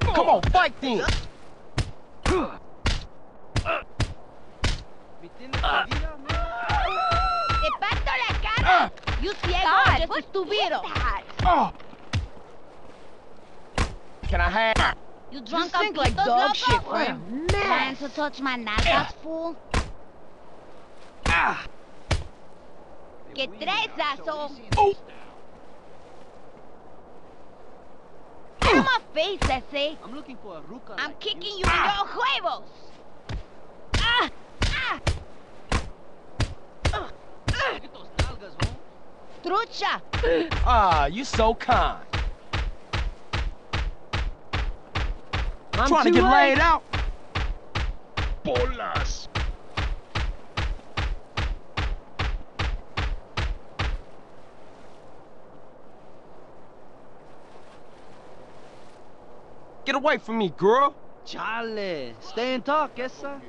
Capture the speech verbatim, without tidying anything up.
Come on, fight then! ¡Te parto la cara! You ciego, yo estuvieron! Can I have? You drunk up like dog shit, man! Trying to touch my natas, fool? ¿Qué traes, asshole? Get my face, I say. I'm looking for a ruca. I'm like kicking you, you in your huevos. Ah! Ah! Uh, uh. Trucha! Ah, you so kind. I'm trying to get late. laid out. Bolas. Get away from me, girl! Chale! Stay and talk, esa.